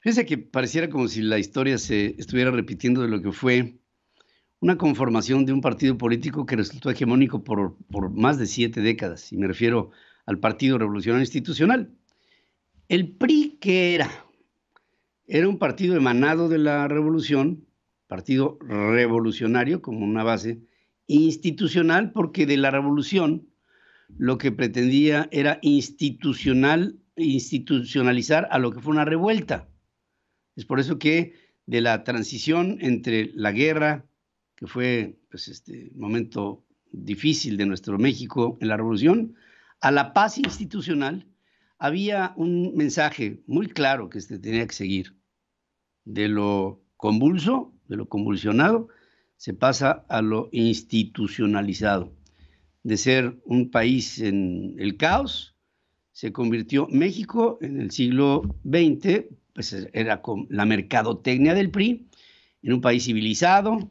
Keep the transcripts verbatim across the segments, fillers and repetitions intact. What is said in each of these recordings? Fíjense que pareciera como si la historia se estuviera repitiendo de lo que fue una conformación de un partido político que resultó hegemónico por, por más de siete décadas, y me refiero al Partido Revolucionario Institucional. El P R I, ¿qué era? Era un partido emanado de la revolución, partido revolucionario como una base institucional, porque de la revolución lo que pretendía era institucional, institucionalizar a lo que fue una revuelta. Es por eso que de la transición entre la guerra, que fue pues, este momento difícil de nuestro México en la revolución, a la paz institucional, había un mensaje muy claro que se tenía que seguir. De lo convulso, de lo convulsionado, se pasa a lo institucionalizado. De ser un país en el caos, se convirtió México en el siglo veinte, pues era con la mercadotecnia del P R I, en un país civilizado,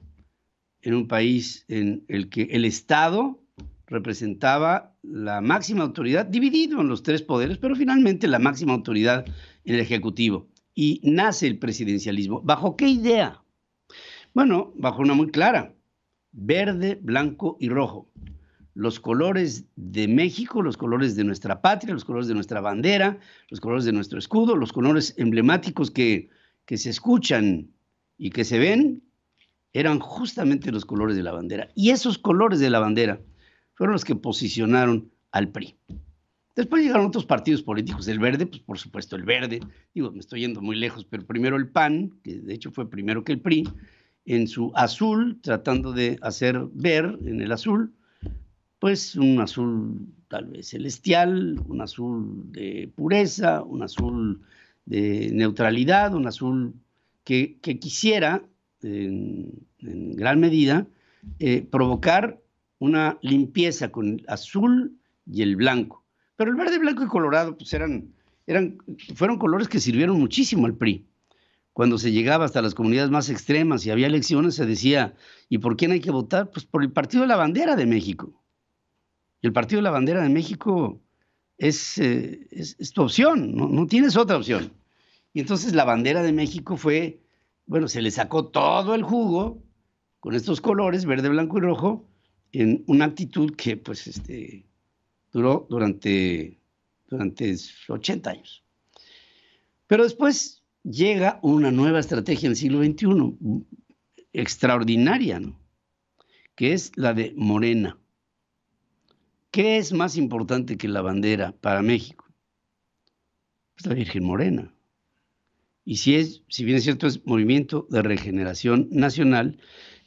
en un país en el que el Estado representaba la máxima autoridad, dividido en los tres poderes, pero finalmente la máxima autoridad en el Ejecutivo. Y nace el presidencialismo. ¿Bajo qué idea? Bueno, bajo una muy clara: verde, blanco y rojo. Los colores de México, los colores de nuestra patria, los colores de nuestra bandera, los colores de nuestro escudo, los colores emblemáticos que, que se escuchan y que se ven, eran justamente los colores de la bandera. Y esos colores de la bandera fueron los que posicionaron al P R I. Después llegaron otros partidos políticos. El verde, pues por supuesto el verde. Digo, me estoy yendo muy lejos, pero primero el P A N, que de hecho fue primero que el P R I, en su azul, tratando de hacer ver en el azul, pues un azul tal vez celestial, un azul de pureza, un azul de neutralidad, un azul que, que quisiera En, en gran medida, eh, provocar una limpieza con el azul y el blanco. Pero el verde, blanco y colorado pues eran, eran, fueron colores que sirvieron muchísimo al P R I. Cuando se llegaba hasta las comunidades más extremas y había elecciones, se decía, ¿y por quién hay que votar? Pues por el Partido de la Bandera de México. Y el Partido de la Bandera de México es, eh, es, es tu opción, no, no tienes otra opción. Y entonces la bandera de México fue... Bueno, se le sacó todo el jugo con estos colores, verde, blanco y rojo, en una actitud que pues, este, duró durante, durante ochenta años. Pero después llega una nueva estrategia en el siglo veintiuno, extraordinaria, ¿no? Que es la de Morena. ¿Qué es más importante que la bandera para México? Pues la Virgen Morena. Y si, es, si bien es cierto, es Movimiento de Regeneración Nacional,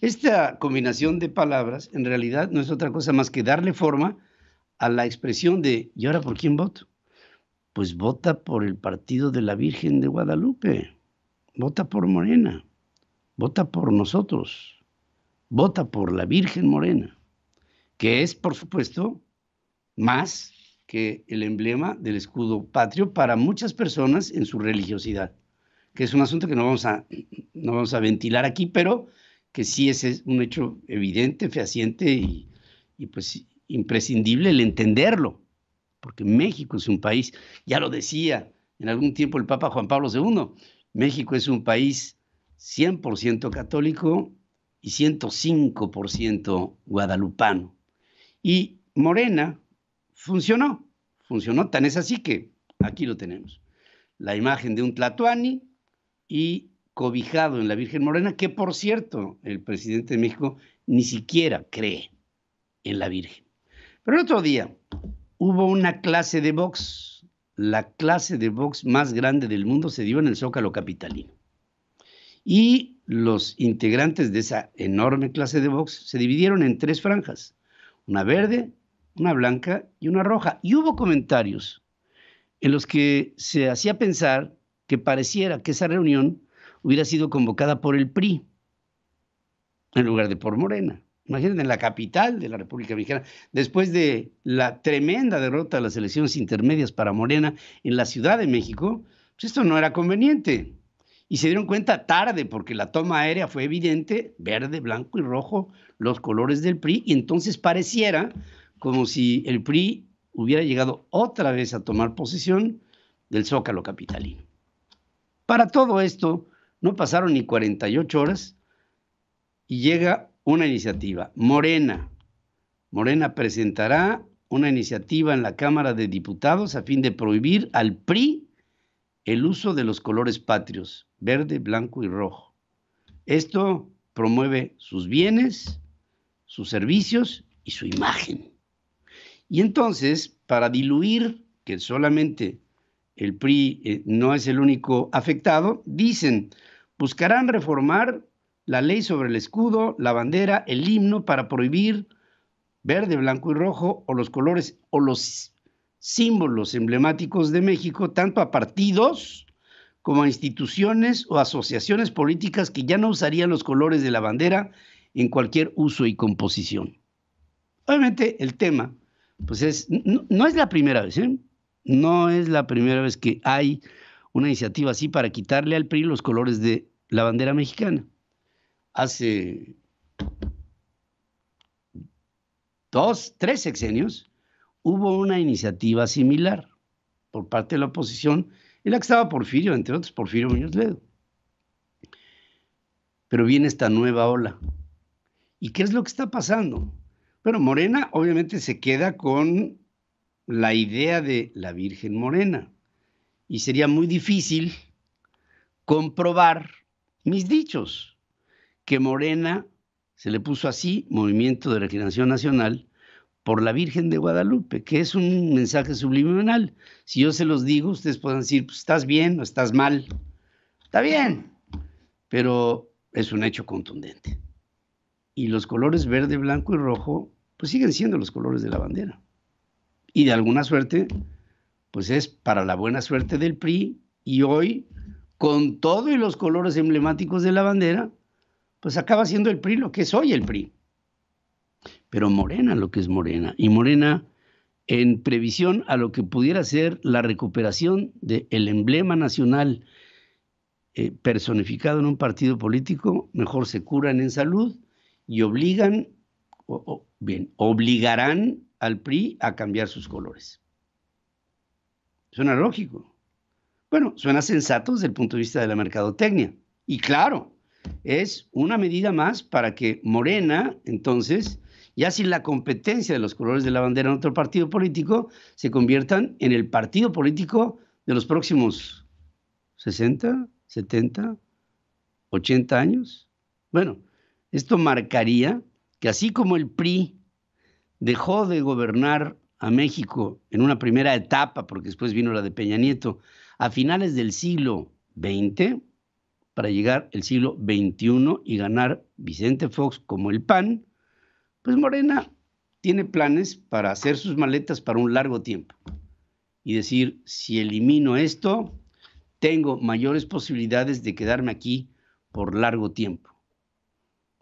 esta combinación de palabras en realidad no es otra cosa más que darle forma a la expresión de ¿y ahora por quién voto? Pues vota por el partido de la Virgen de Guadalupe, vota por Morena, vota por nosotros, vota por la Virgen Morena, que es, por supuesto, más que el emblema del escudo patrio para muchas personas en su religiosidad, que es un asunto que no vamos a, no vamos a ventilar aquí, pero que sí es, es un hecho evidente, fehaciente y, y pues imprescindible el entenderlo, porque México es un país, ya lo decía en algún tiempo el Papa Juan Pablo segundo, México es un país cien por ciento católico y ciento cinco por ciento guadalupano. Y Morena funcionó, funcionó, tan es así que aquí lo tenemos. La imagen de un Tlatuani y cobijado en la Virgen Morena, que por cierto, el presidente de México ni siquiera cree en la Virgen. Pero el otro día hubo una clase de box, la clase de box más grande del mundo se dio en el Zócalo Capitalino. Y los integrantes de esa enorme clase de box se dividieron en tres franjas, una verde, una blanca y una roja. Y hubo comentarios en los que se hacía pensar que pareciera que esa reunión hubiera sido convocada por el P R I en lugar de por Morena. Imagínense, en la capital de la República Mexicana, después de la tremenda derrota de las elecciones intermedias para Morena en la Ciudad de México, pues esto no era conveniente. Y se dieron cuenta tarde, porque la toma aérea fue evidente, verde, blanco y rojo, los colores del P R I, y entonces pareciera como si el P R I hubiera llegado otra vez a tomar posesión del Zócalo Capitalino. Para todo esto, no pasaron ni cuarenta y ocho horas y llega una iniciativa. Morena. Morena presentará una iniciativa en la Cámara de Diputados a fin de prohibir al P R I el uso de los colores patrios, verde, blanco y rojo. Esto promueve sus bienes, sus servicios y su imagen. Y entonces, para diluir que solamente el P R I eh, no es el único afectado, dicen, buscarán reformar la ley sobre el escudo, la bandera, el himno para prohibir verde, blanco y rojo o los colores o los símbolos emblemáticos de México, tanto a partidos como a instituciones o asociaciones políticas que ya no usarían los colores de la bandera en cualquier uso y composición. Obviamente el tema, pues es, no, no es la primera vez, ¿eh? No es la primera vez que hay una iniciativa así para quitarle al P R I los colores de la bandera mexicana. Hace dos, tres sexenios hubo una iniciativa similar por parte de la oposición en la que estaba Porfirio, entre otros, Porfirio Muñoz Ledo. Pero viene esta nueva ola. ¿Y qué es lo que está pasando? Bueno, Morena obviamente se queda con la idea de la Virgen Morena. Y sería muy difícil comprobar mis dichos, que Morena se le puso así, Movimiento de Regeneración Nacional, por la Virgen de Guadalupe, que es un mensaje subliminal. Si yo se los digo, ustedes pueden decir, pues, ¿estás bien o estás mal? Está bien, pero es un hecho contundente. Y los colores verde, blanco y rojo, pues siguen siendo los colores de la bandera. Y de alguna suerte, pues es para la buena suerte del P R I, y hoy, con todo y los colores emblemáticos de la bandera, pues acaba siendo el P R I lo que es hoy el P R I. Pero Morena lo que es Morena, y Morena en previsión a lo que pudiera ser la recuperación del emblema nacional eh, personificado en un partido político, mejor se curan en salud y obligan, o, o, bien, obligarán al P R I a cambiar sus colores. Suena lógico. Bueno, suena sensato desde el punto de vista de la mercadotecnia. Y claro, es una medida más para que Morena, entonces, ya sin la competencia de los colores de la bandera en otro partido político, se conviertan en el partido político de los próximos sesenta, setenta, ochenta años. Bueno, esto marcaría que así como el P R I dejó de gobernar a México en una primera etapa, porque después vino la de Peña Nieto, a finales del siglo veinte, para llegar al siglo veintiuno y ganar Vicente Fox como el P A N, pues Morena tiene planes para hacer sus maletas para un largo tiempo. Y decir, si elimino esto, tengo mayores posibilidades de quedarme aquí por largo tiempo.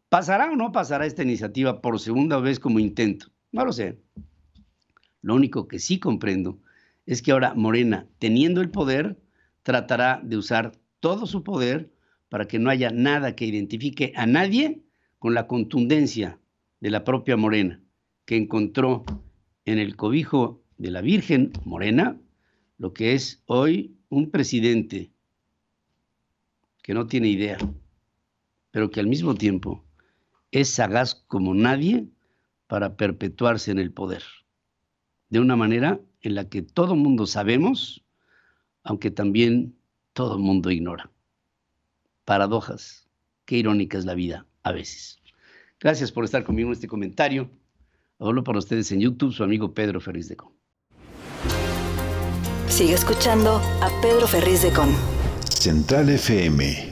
¿Pasará o no pasará esta iniciativa por segunda vez como intento? No lo sé. Lo único que sí comprendo es que ahora Morena, teniendo el poder, tratará de usar todo su poder para que no haya nada que identifique a nadie con la contundencia de la propia Morena, que encontró en el cobijo de la Virgen Morena lo que es hoy un presidente que no tiene idea, pero que al mismo tiempo es sagaz como nadie para perpetuarse en el poder. De una manera en la que todo mundo sabemos, aunque también todo mundo ignora. Paradojas. Qué irónica es la vida a veces. Gracias por estar conmigo en este comentario. Hablo para ustedes en YouTube, su amigo Pedro Ferriz de Con. Sigue escuchando a Pedro Ferriz de Con. Central F M.